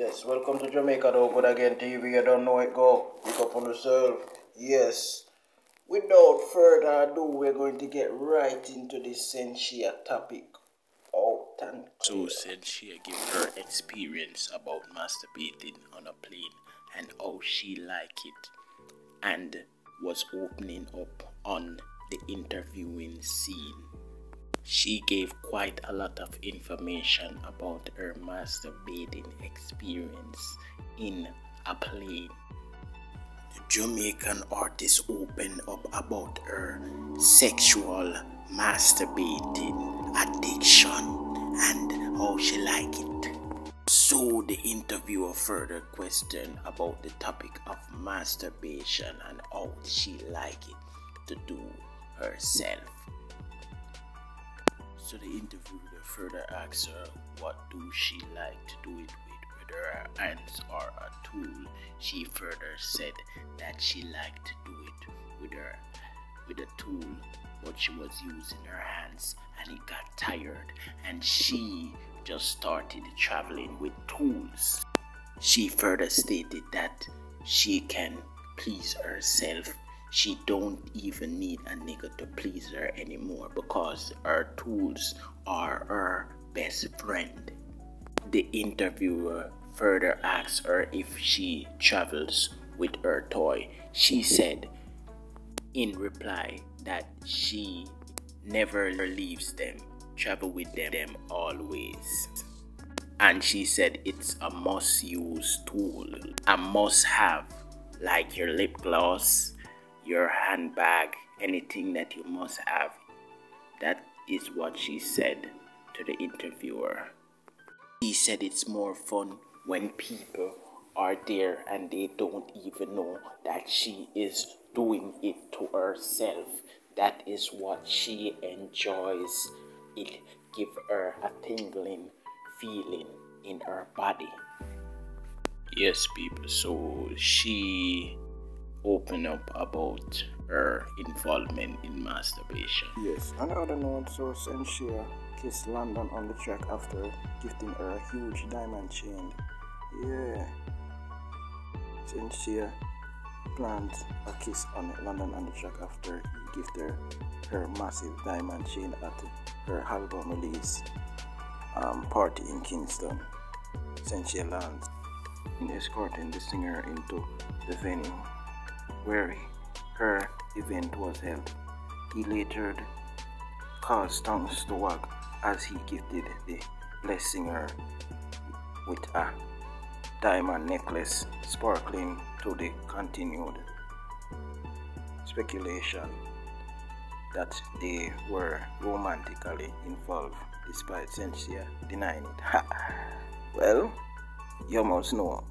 Yes, welcome to Jamaica Though Good Again TV. You don't know it, go pick up on yourself. Yes, without further ado, we're going to get right into the Shenseea topic. Oh, thank you. So Shenseea gave her experience about masturbating on a plane and how she liked it, and was opening up on the interviewing scene. She gave quite a lot of information about her masturbating experience in a plane. The Jamaican artist opened up about her sexual masturbating addiction and how she liked it. So the interviewer further questioned about the topic of masturbation and how she liked it to do herself. So the interviewer further asks her what do she like to do it with, whether her hands or a tool. She further said that she liked to do it with a tool, but she was using her hands and it got tired and she just started traveling with tools. She further stated that she can please herself. She don't even need a nigga to please her anymore because her tools are her best friend. The interviewer further asked her if she travels with her toy. She said in reply that she never leaves them, travel with them always. And she said it's a must-use tool, a must-have, like your lip gloss, your handbag, anything that you must have. That is what she said to the interviewer. She said it's more fun when people are there and they don't even know that she is doing it to herself. That is what she enjoys. It gives her a tingling feeling in her body. Yes, people, so she open up about her involvement in masturbation. Yes, on other notes, so Shenseea kissed London on the track after gifting her a huge diamond chain. Yeah, Shenseea planned a kiss on London on the track after he gifted her massive diamond chain at her album release party in Kingston. Shenseea lands in escorting the singer into the venue where her event was held. He later caused tongues to wag as he gifted the blessing her with a diamond necklace, sparkling to the continued speculation that they were romantically involved, despite Shenseea denying it. Ha. Well, you must know.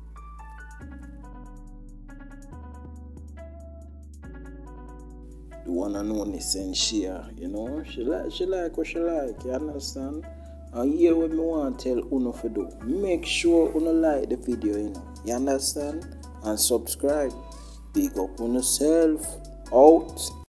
You wanna know this Shenseea, you know, she like what she like, you understand? And here what me want to tell Uno for do, make sure Uno like the video, you know, you understand? And subscribe, big up on yourself, out.